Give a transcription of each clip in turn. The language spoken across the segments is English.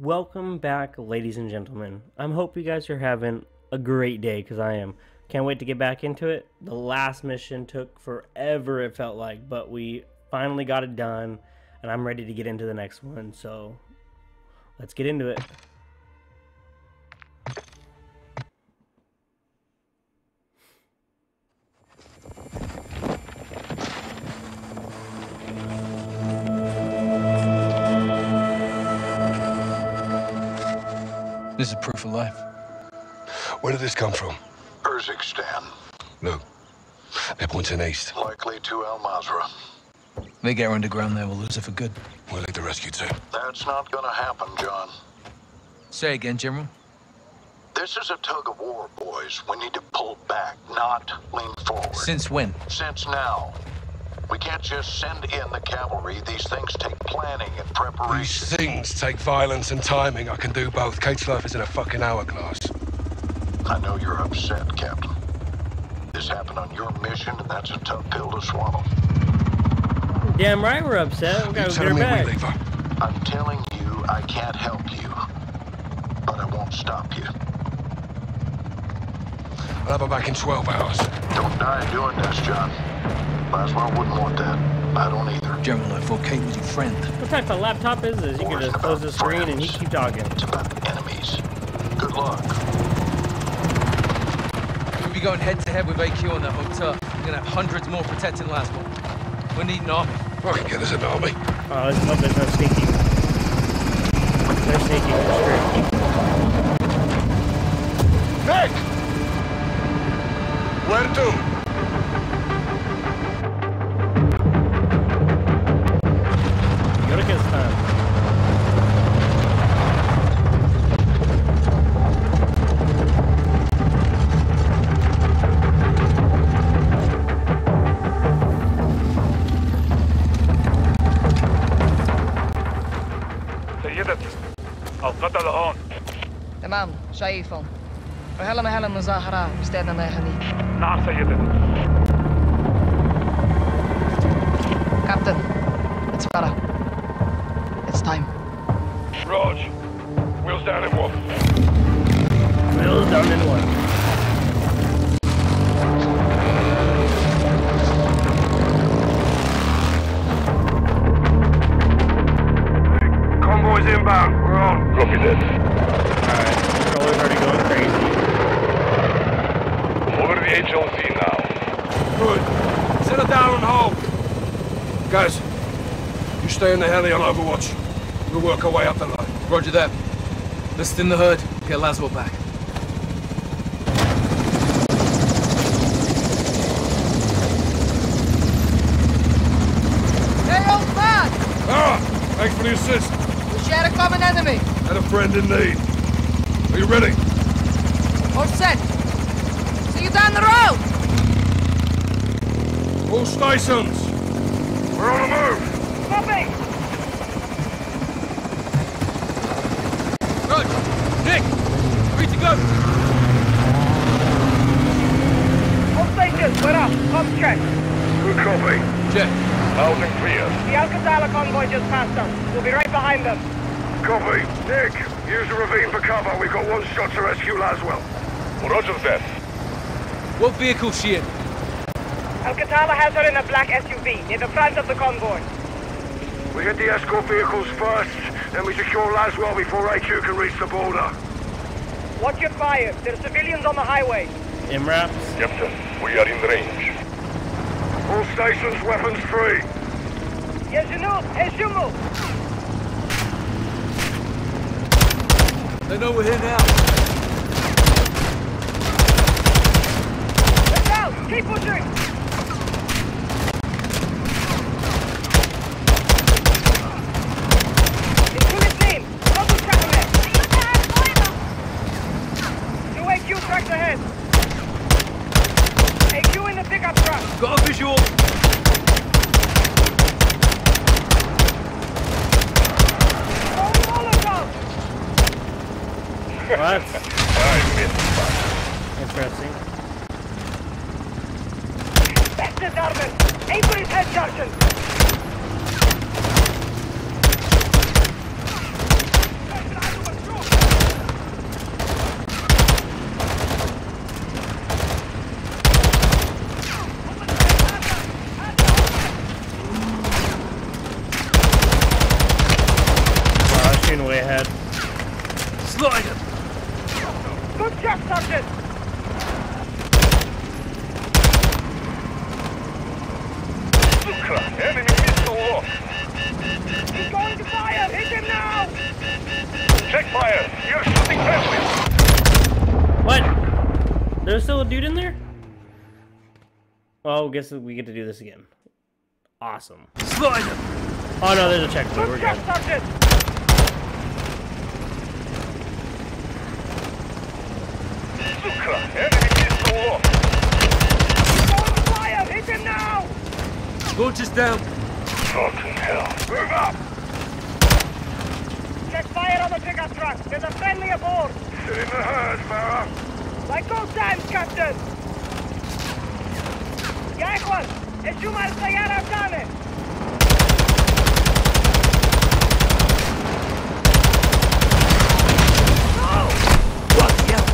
Welcome back, ladies and gentlemen. I hope you guys are having a great day, because I am. Can't wait to get back into it. The last mission took forever, it felt like, but we finally got it done, and I'm ready to get into the next one, so let's get into it. This is proof of life. Where did this come from? Urzikstan. No. They're pointing east. Likely to Al Mazrah. They get underground there, we'll lose it for good. We'll need the rescue team. That's not gonna happen, John. Say again, General. This is a tug-of-war, boys. We need to pull back, not lean forward. Since when? Since now. We can't just send in the cavalry. These things take planning and preparation. These things take violence and timing. I can do both. Kate's life is in a fucking hourglass. I know you're upset, Captain. This happened on your mission, and that's a tough pill to swallow. Damn right we're upset. We gotta get her back. I'm telling you, I can't help you. But I won't stop you. I'll have her back in 12 hours. Don't die doing this, John. Laswell wouldn't want that. I don't either. General, I thought Kate was your friend. What type of laptop is this? You can just close the screen and you keep talking. It's about enemies. Good luck. We'll be going head-to-head with AQ on that hotel. We're gonna have hundreds more protecting Laswell. We need an army. I can get us an army. Oh, this mob is not sneaky. They're sneaky for sure. Nick! Where to? Urzikstan. سيدتي، Al Qatala هون. تمام، شايفهم. وهلا ما هلا مظاهرة استاذنا يهنيك. نعم سيدتي. Captain, it's Farah. It's time. Rog, wheels down and walk. Wheels down and walk. Convoy's inbound. We're on. Copy that. Alright, controller's already going crazy. Over the HLZ now. Good. Settle down and hold. Guys, you stay in the heli on overwatch. We'll work our way up the line. Roger that. Let's thin the herd. Get Laswell back. Hey, old man! Ah! Thanks for the assist. We shared a common enemy. And a friend in need. Are you ready? All set. Down the road! All stations! We're on the move! Copy! Rog! Nick! Ready to go! All stations, we're up! Comms check! Good copy. Check. Housing clear. The Alcazar convoy just passed us. We'll be right behind them. Copy. Nick, use the ravine for cover. We've got one shot to rescue Laswell. Roger that. What vehicle is she in? Al Qatala has her in a black SUV, near the front of the convoy. We hit the escort vehicles first, then we secure Laswell before AQ can reach the border. Watch your fire. There are civilians on the highway. MRAPs? Captain, we are in range. All stations, weapons free. They know we're here now. Keep pushing! It's bullet team! Double track ahead! New AQ tracks ahead! AQ in the pickup truck! Got a visual! What? Interesting. Aim for his head, Captain! Slide him! Good job, Sergeant! Enemy missile off! He's going to fire! Hit him now! Check fire! You're shooting friendly! What? There's still a dude in there? Oh, guess we get to do this again. Awesome. Slide him! Oh no, there's a checkpoint. We're good. Sergeant! Launch us down! Fucking hell. Move up! Check fire on the pickup truck. There's a friendly aboard. Sit in the herd, Farah. Like old times, Captain. Ya, Juan. Es tu martillar a Hassan. No! What? Yeah.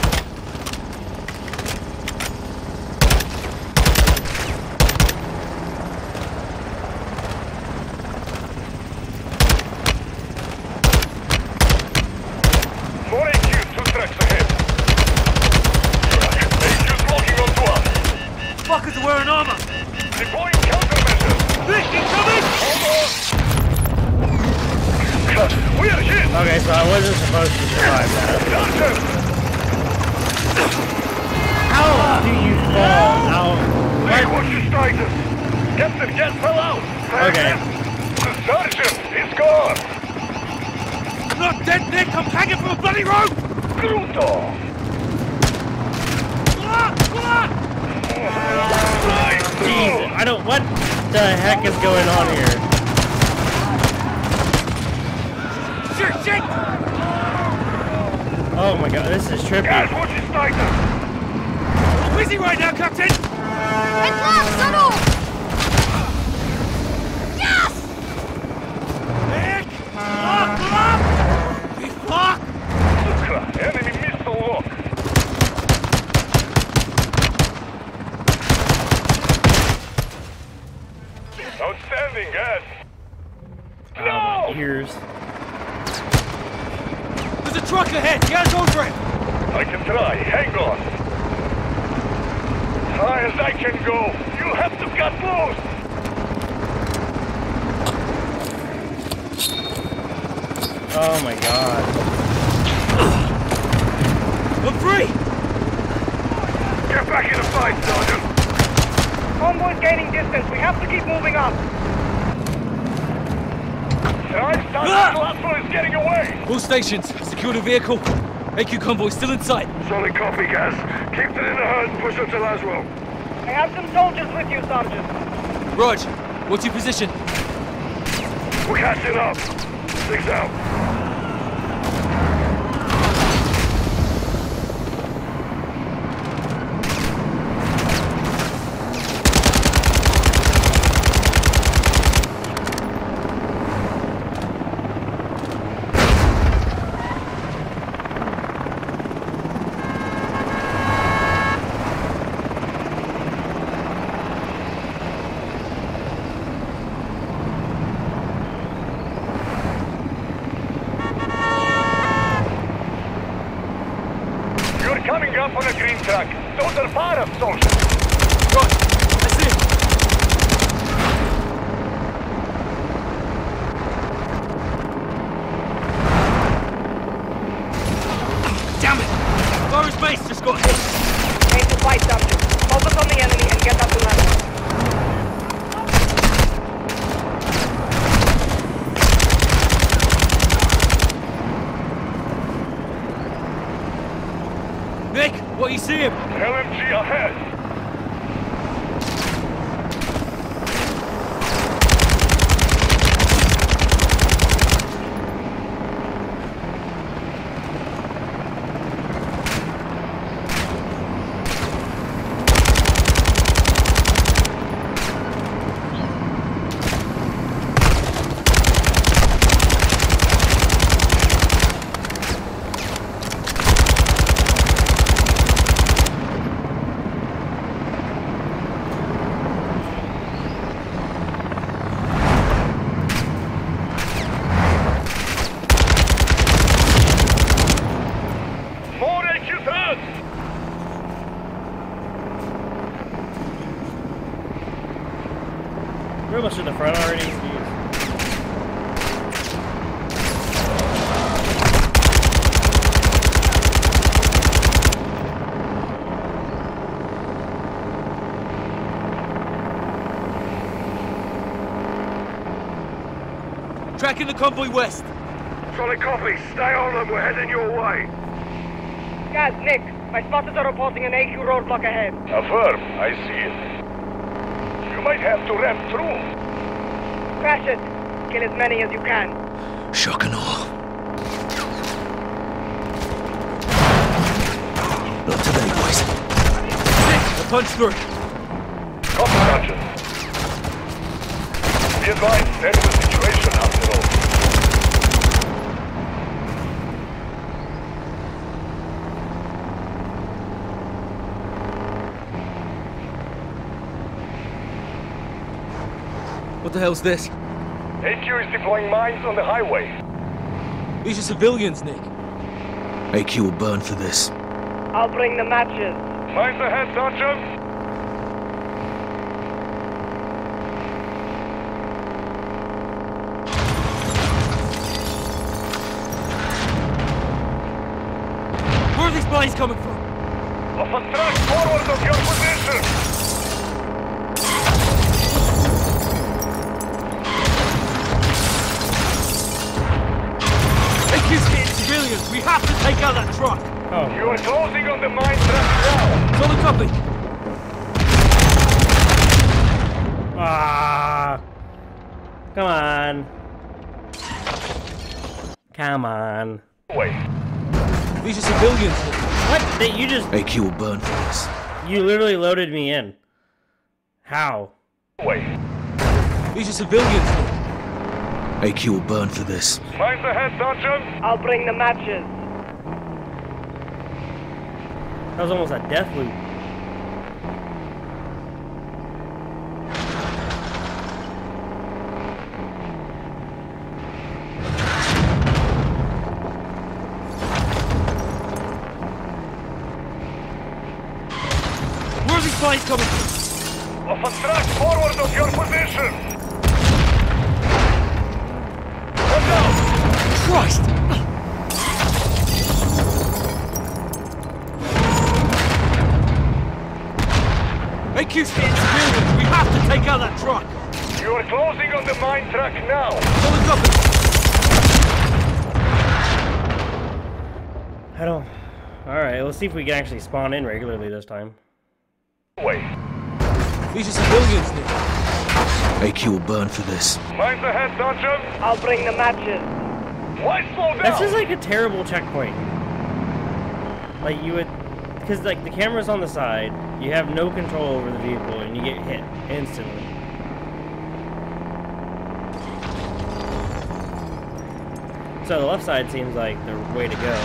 Secure the vehicle. AQ convoy still in sight. Solid copy, Gaz. Keep them in the herd and push up to Laswell. I have some soldiers with you, Sergeant. Rog, what's your position? We're catching up. 6 out. Pretty much in the front already. Tracking the convoy west. Solid copy. Stay on them. We're heading your way. Guys, Nick, my spotters are reporting an AQ roadblock ahead. Affirm. I see it. You might have to ramp through. Crash it. Kill as many as you can. Shock and awe. Not today, boys. Nick, punch through. Copy, Roger. Be advised, there's the situation after all. What the hell's this? AQ is deploying mines on the highway. These are civilians, Nick. AQ will burn for this. I'll bring the matches. Mines ahead, Sergeant! Where are these mines coming from? Off a track forward of your position! We have to take out that truck! Oh. You are closing on the mine truck now! Solid copy! Ah! Come on! Come on! Wait! These are civilians! What? That you just... AQ will burn for this. You literally loaded me in. How? Wait! These are civilians! AQ will burn for this. Mines ahead, Sergeant! I'll bring the matches. That was almost a death loop. Where are these flies coming from? Off a track forward of your position! Christ! AQ stands clear. We have to take out that truck! You are closing on the mine truck now! Hold it up! I don't... Alright, let's see if we can actually spawn in regularly this time. Wait. These are civilians now. AQ will burn for this. Mines ahead, Sergeant! I'll bring the matches. Why slow down? That's just like a terrible checkpoint. Like you would, because like the camera's on the side, you have no control over the vehicle, and you get hit instantly. So the left side seems like the way to go.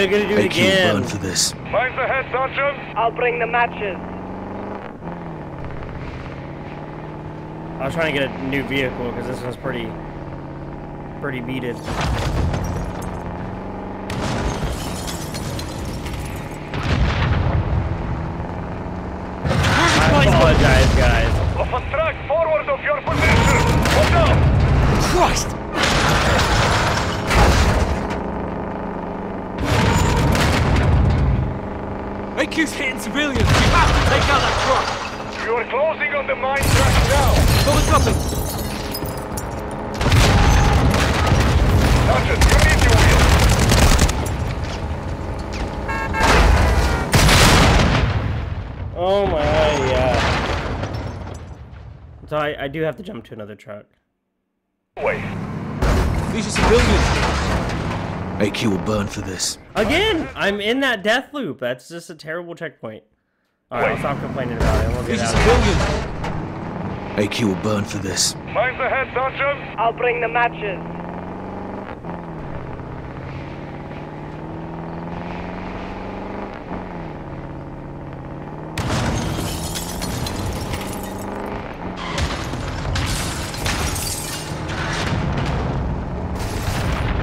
Gonna do it again. Burn for this. Mines ahead, Sergeant. I'll bring the matches. I was trying to get a new vehicle because this one's pretty beated. I apologize, guys. Track forward of your position. Hold on. Christ. They keep hitting civilians. We have to take out that truck. You are closing on the mine track now. What was happening? Sergeant, you need your wheel. Oh my, yeah. So I do have to jump to another truck. Wait. These are civilians. AQ will burn for this. Again, I'm in that death loop. That's just a terrible checkpoint. All right, I'll stop complaining about it. We'll get out of here. AQ will burn for this. Mines ahead, Sergeant. I'll bring the matches.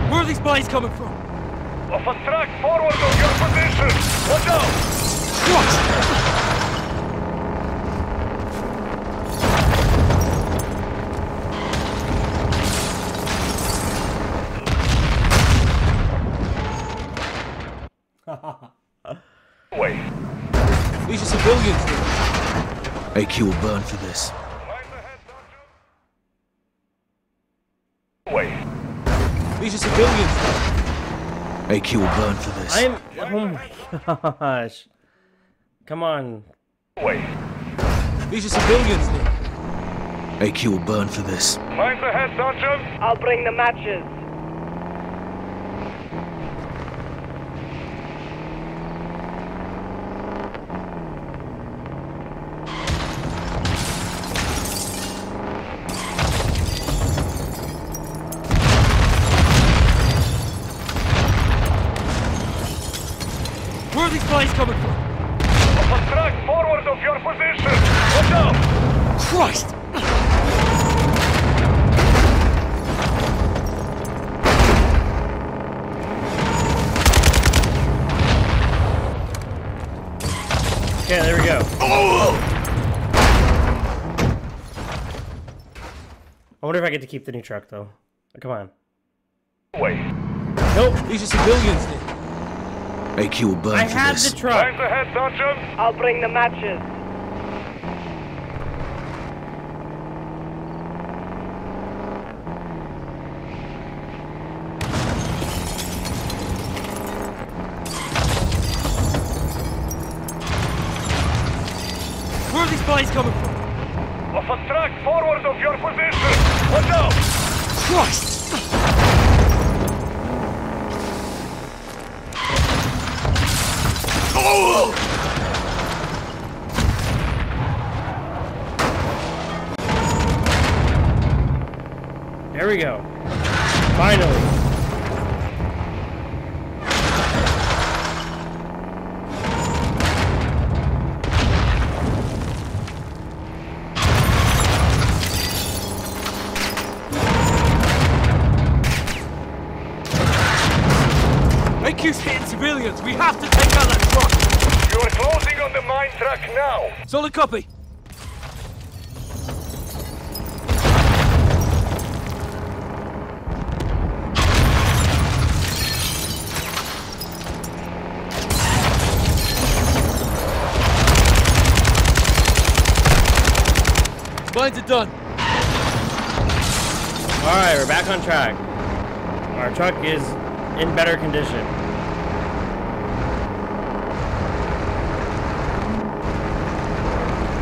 Where are these bodies coming from? Off a track forward of your position! Watch out! Wait. These are civilians. AQ will burn for this. These are civilians. AQ will burn for this. Oh my gosh. Come on. Wait. These are civilians. AQ will burn for this. Mines ahead, Sergeant. I'll bring the matches. Coming from. Track forward of your position. Watch out! Christ! Okay, there we go. Oh! I wonder if I get to keep the new truck though. Come on. Wait. Nope. These are civilians. AQ will burn for this. I have the truck. Mines ahead, Sergeant. I'll bring the matches. Where are these bodies coming from? Off a track forward of your position. Watch out! Christ! Oh! There we go. Finally. They keep hitting civilians. We have to take out that truck. You're closing on the mine track now. Solid copy. Mines are done. All right, we're back on track. Our truck is in better condition.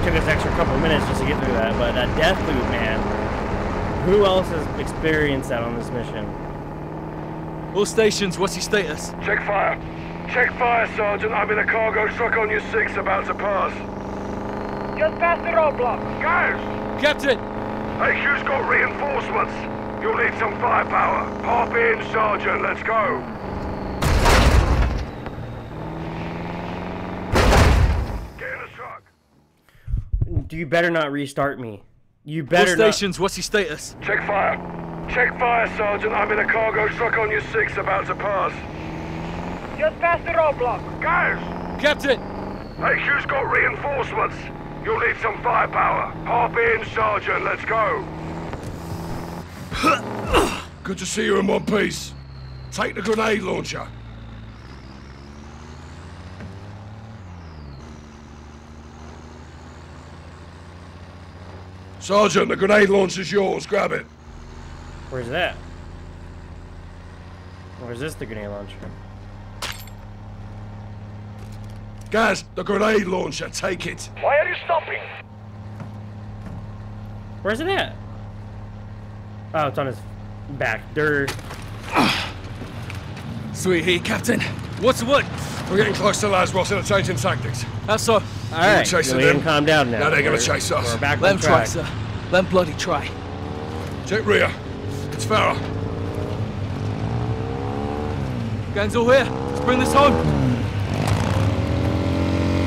Took us an extra couple minutes just to get through that, but that death loop, man. Who else has experienced that on this mission? All stations, what's your status? Check fire. Check fire, Sergeant. I'm in a cargo truck on your 6 about to pass. Just past the roadblock. Guys! Captain! AQ's got reinforcements. You'll need some firepower. Hop in, Sergeant. Let's go. You better not restart me. You better not. Stations, what's your status? Check fire. Check fire, Sergeant. I'm in a cargo truck on your six, about to pass. Just past the roadblock. Guys! Captain! HQ's got reinforcements. You'll need some firepower. Hop in, Sergeant. Let's go. Good to see you in one piece. Take the grenade launcher. Sergeant, the grenade launcher's yours. Grab it. Where's that? Or is this the grenade launcher? Guys, the grenade launcher. Take it. Why are you stopping? Where's it at? Oh, it's on his back. Dirt. Sweet heat, Captain. What's what? We're getting close to Laswell, so they're changing tactics. That's so. All right. Chasing them. Calm down now. Now they're gonna chase us. We're back. Let them try, sir. Let them bloody try. Check rear. It's Farah. Guns all here. Let's bring this home.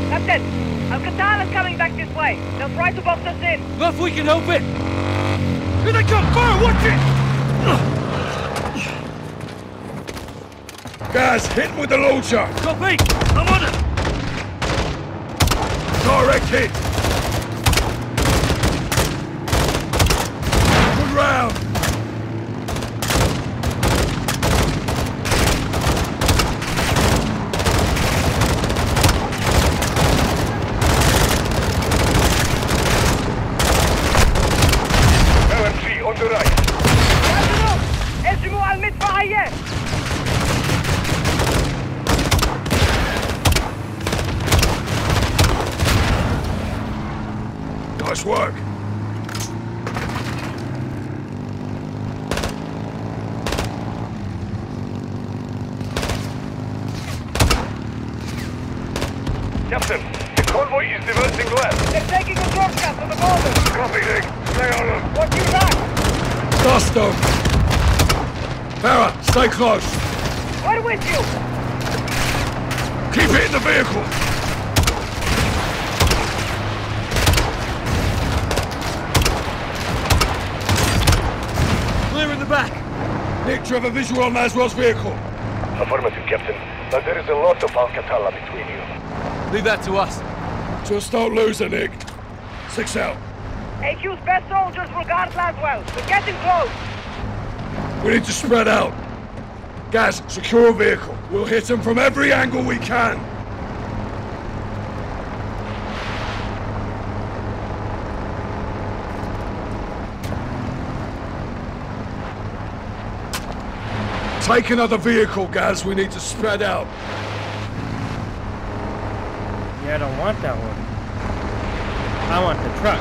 Captain, Al Qatala's coming back this way. They'll try to box us in. Not if we can help it. Here they come, fire! Watch it! Guys, hit with the launcher. Copy! I'm on it! Direct hit! Good round! Nice work. Captain, the convoy is diverting left. They're taking a shortcut to the border. Copy, Nick. Stay on them. Watch your back. Dust them. Farah, stay close. We're with you. Keep hitting the vehicle. Back. Nick, do you have a visual on Laswell's vehicle? Affirmative, Captain. But there is a lot of Al Qatala between you. Leave that to us. Just don't lose it, Nick. 6 out. AQ's best soldiers will guard Laswell. We're getting close. We need to spread out. Guys, secure a vehicle. We'll hit them from every angle we can. Take another vehicle, guys. We need to spread out. Yeah, I don't want that one. I want the truck.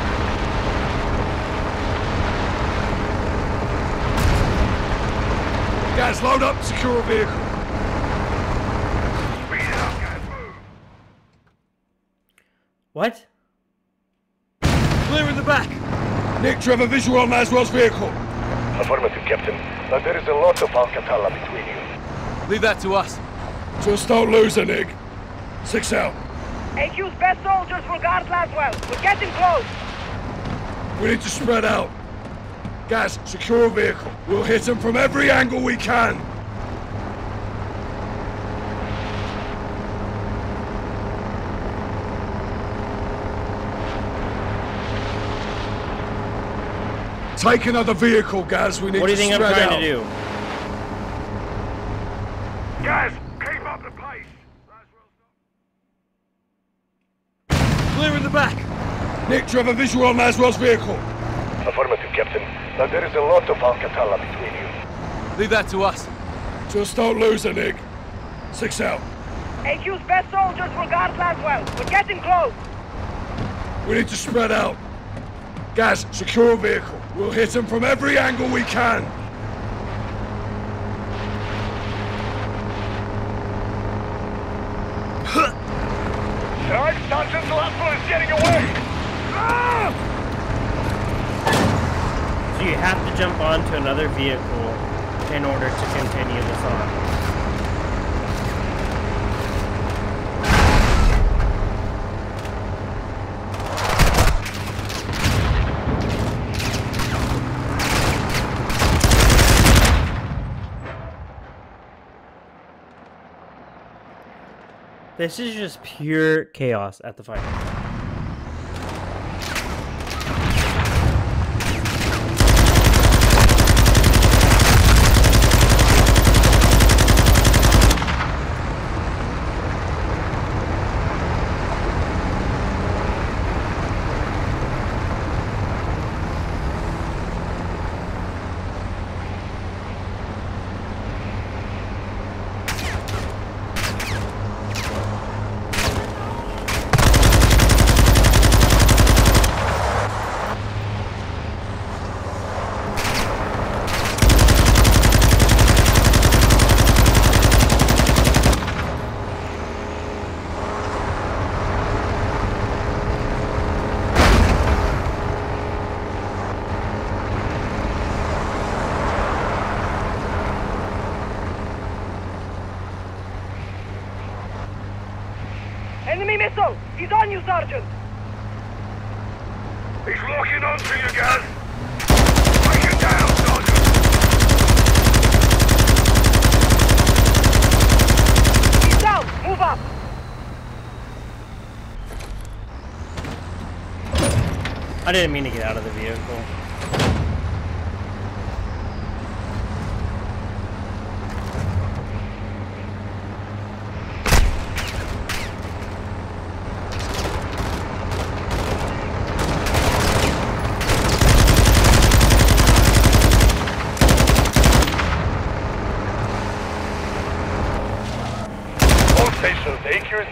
Guys, load up, secure a vehicle. Speed up, guys, move. What? Clear in the back. Nick, do you have a visual on Laswell's vehicle? Affirmative, Captain. But there is a lot of Al Qatala between you. Leave that to us. Just don't lose it, Nick. 6 out. AQ's best soldiers will guard Laswell. We're getting close. We need to spread out. Guys, secure a vehicle. We'll hit them from every angle we can. Take another vehicle, guys. We need to spread out. What do you think I'm trying to do? Guys, keep up the pace. Clear in the back. Nick, do you have a visual on Laswell's vehicle? Affirmative, Captain. But there is a lot of Al Qatala between you. Leave that to us. Just don't lose it, Nick. 6 out. AQ's best soldiers will guard Laswell. We're getting close. We need to spread out. Guys, secure a vehicle. We'll hit them from every angle we can. Alright, Sergeant, the last one is getting away! So you have to jump onto another vehicle in order to continue this on. This is just pure chaos at the fight. Enemy missile! He's on you, Sergeant! He's locking on to you, guys! Break him down, Sergeant! He's down! Move up! I didn't mean to get out of the vehicle.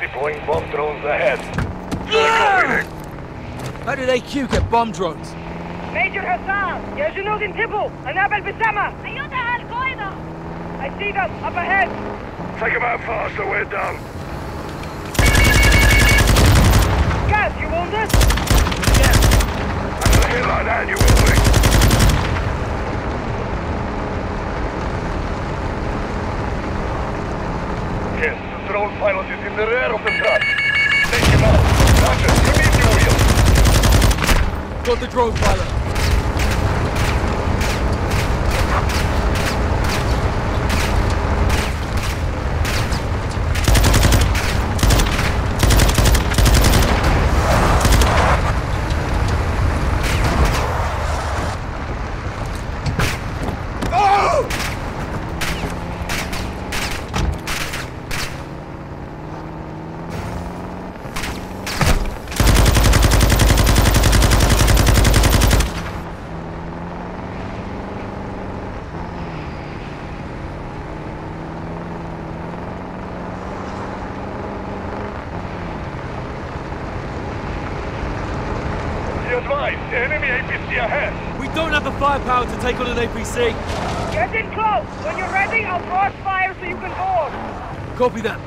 Deploying bomb drones ahead. How did AQ get bomb drones? Major Hassan, يا جنود انتبهوا! أنابل بالسماء! أيدها القاعدة! I see them up ahead. Take them out faster, we're down. Guys, you wounded? Yes. Under the hill like that, you will be. The drone pilot is in the rear of the truck. Take him out. Roger, you need your wheel. Got the drone pilot. Enemy APC ahead! We don't have the firepower to take on an APC! Get in close! When you're ready, I'll crossfire so you can board! Copy that!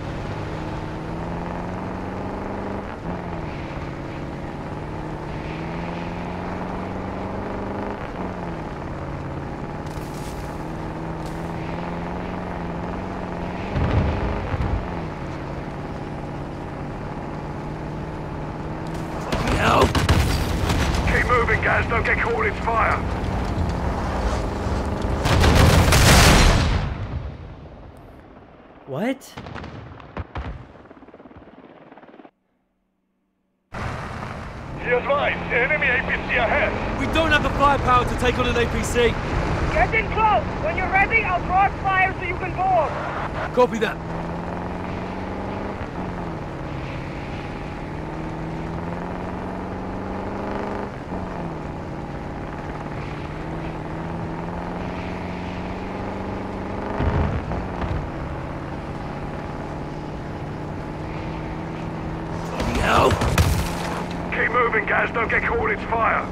Don't get caught in fire. What? You're right. Enemy APC ahead. We don't have the firepower to take on an APC. Get in close. When you're ready, I'll crossfire so you can board. Copy that. Guys, don't get caught, it's fire!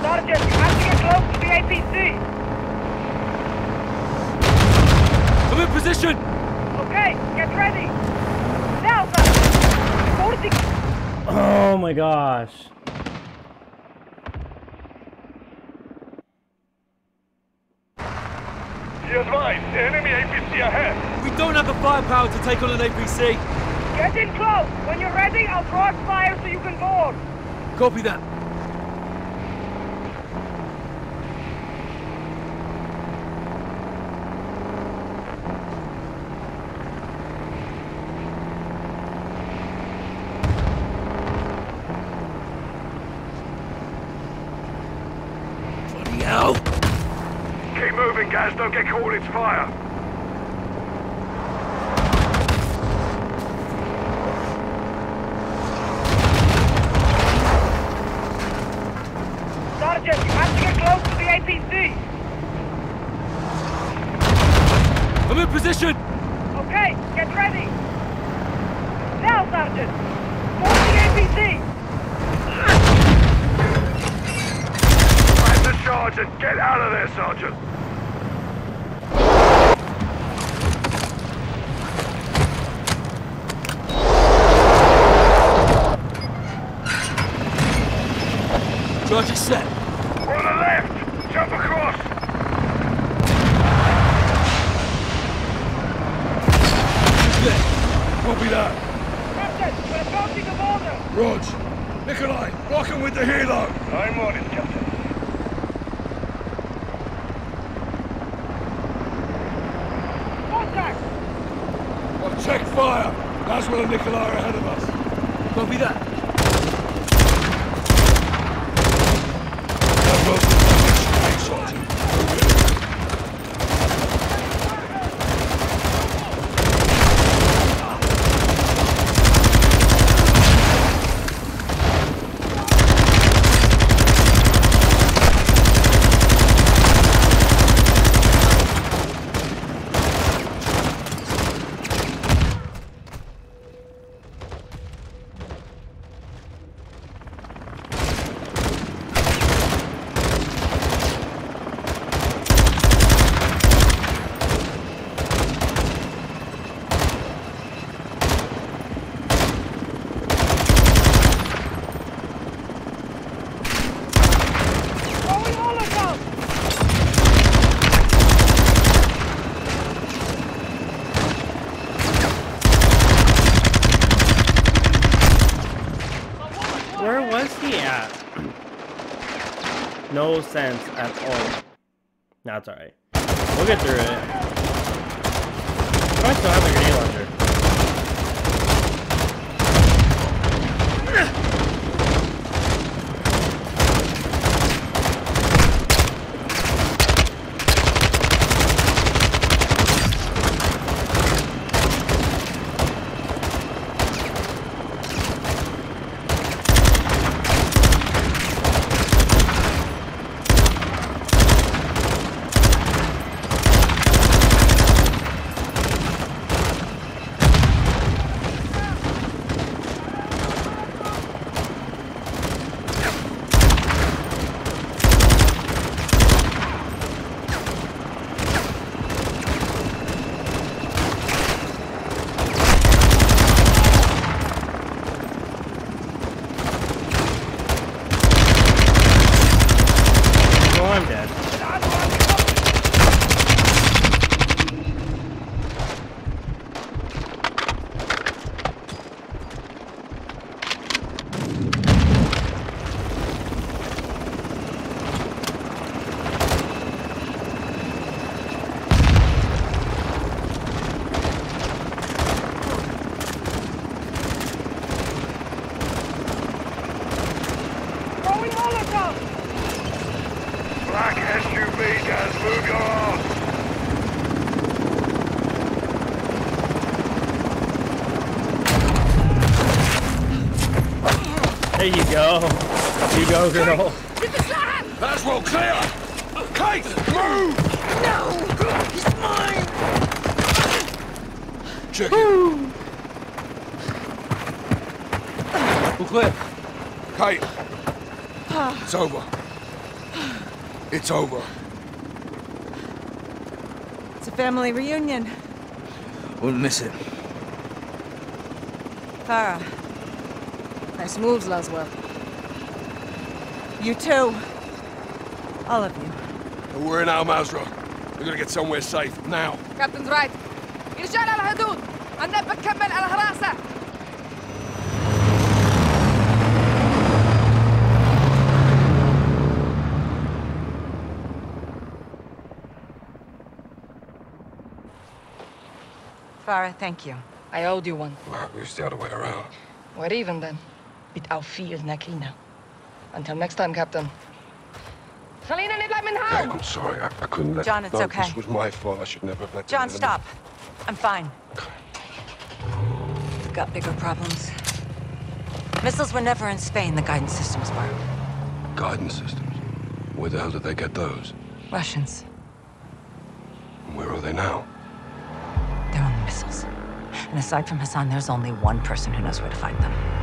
Sergeant, you have to get close to the APC! I'm in position! Okay, get ready! Now, sir! Oh my gosh! Enemy APC ahead! We don't have the firepower to take on an APC! Get in close! When you're ready, I'll crossfire so you can board! Copy that! moving, Gaz. Don't get caught in its fire. Sergeant, you have to get close to the APC. I'm in position. Okay, get ready. Now, Sergeant, force the APC. Sergeant, get out of there, Sergeant! Roger, set. We're on the left! Jump across! Yeah, copy that. Captain, we're approaching the border! Rog, Nikolai, block him with the helo! I'm on it, Captain. Check fire! Laswell and Nikolai are ahead of us. Copy that. No sense at all. Nah, it's alright. We'll get through it. I still have a grenade launcher. There you go. You go, girl. That's well clear! Kate, move! No! He's mine! Check it. We'll clear. Kate. It's over. It's over. It's a family reunion. We'll miss it. Farah. Nice moves, Laswell. You too. All of you. We're in Al Mazrah. We're gonna get somewhere safe, now. Captain's right. إرجال الحدود. أنا بكمل الحراسة. Farah, thank you. I owed you one. Well, we was the other way around. We're even then. Mit auf viel Nakina. Until next time, Captain. خلينا نطلع من هون. I'm sorry, I couldn't let John, it's no, okay. This was my fault. I should never have let John, stop. I'm fine. We've got bigger problems. Missiles were never in Spain, the guidance systems were. Guidance systems? Where the hell did they get those? Russians. Where are they now? They're on the missiles. And aside from Hassan, there's only one person who knows where to find them.